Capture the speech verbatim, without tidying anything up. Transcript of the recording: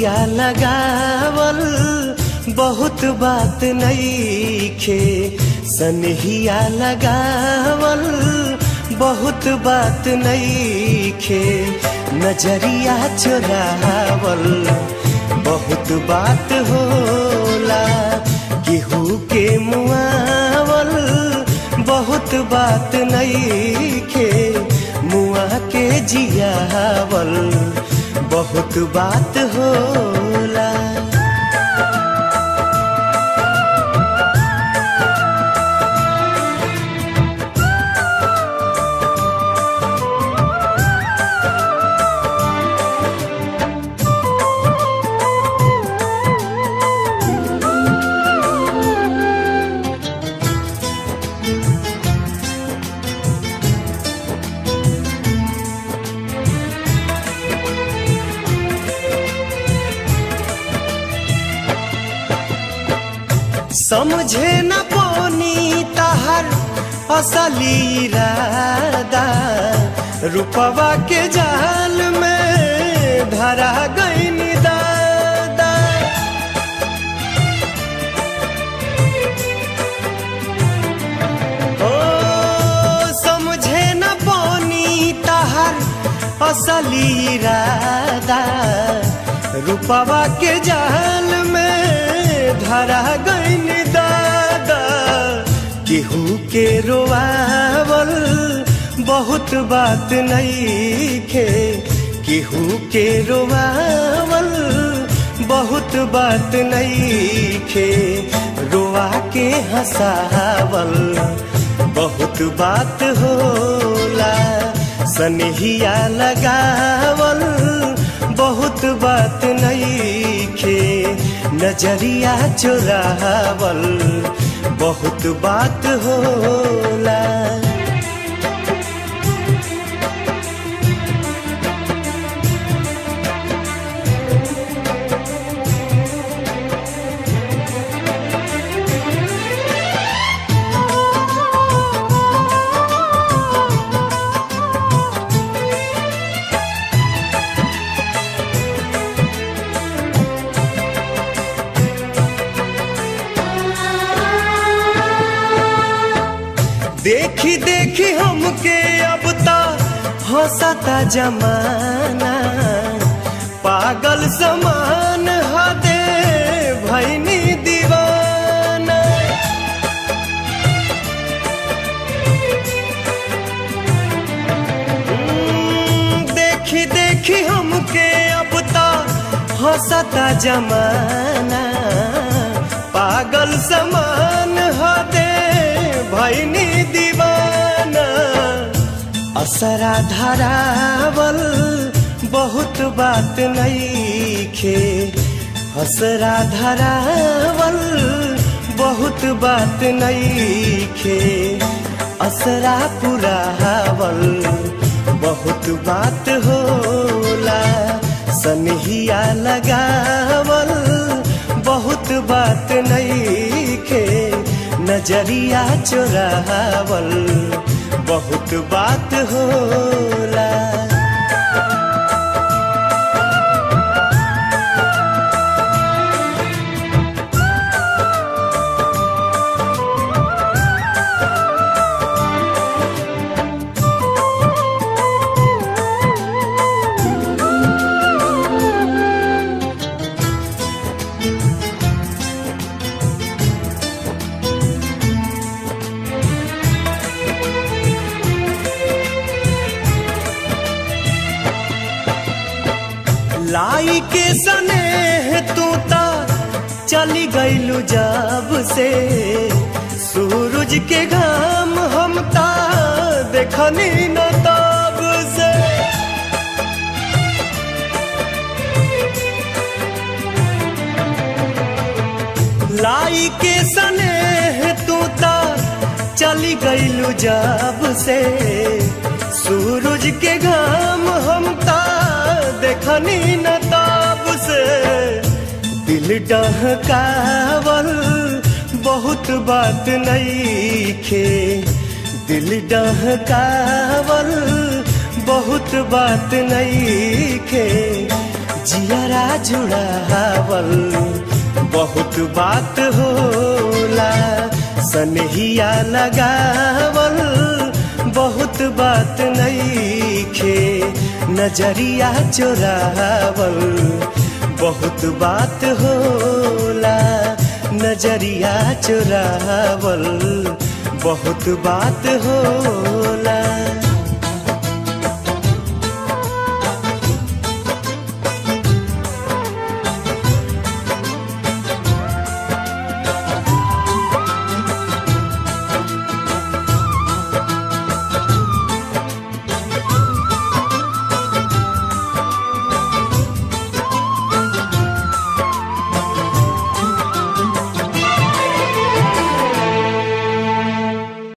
सनहिया लगावल बहुत बात नईखे, सनहिया लगावल बहुत बात नईखे, नजरिया चुरावल बहुत बात होला, केहू के मुआवल बहुत बात नईखे, मुआ के जियावल बहुत बात होला। समझे न पोनी तहर असली इरादा, रूपवा के जाल में धरा गई दादा, ओ समझे न पोनी तहर असली इरादा, रूपवा के जाल में धरा गईन दादा, केहू के रोआवल बहुत बात नईखे, केहू के रोआवल बहुत बात नईखे, रोआ के हंसावल बहुत बात होला, सनहिया लगावल बहुत बात नईखे, नजरिया चुरावल बहुत बात होला। देखी देखी हमके अब ता हंसता जमाना, पागल समान हदे भईनी दीवाना, देखी देखी हमके अब ता हंसता जमाना, पागल समान हदे भईनी दीवाना, असरा धरावल बहुत बात नईखे, असरा धरावल बहुत बात नईखे, असरा पुरावल बहुत बात होला, सनहिया लगावल बहुत बात नईखे, नजरिया चुरावल बहुत बात होला। लाई के सनेह तू ता चली गईलू जब से, सूरज के घाम हम ता देखनी न तब से, लाई के सनेह तू ता चली गईलू जब से, सूरज के घाम हम ता देखनी न तब से, दिल डहकावल बहुत बात नईखे, दिल डहकावल बहुत बात नईखे, जियरा जुड़ावल बहुत बात होला, सनहिया लगावल बहुत बात नईखे, नजरिया चोरावल बहुत बात होला, नजरिया चोरावल बहुत बात होला।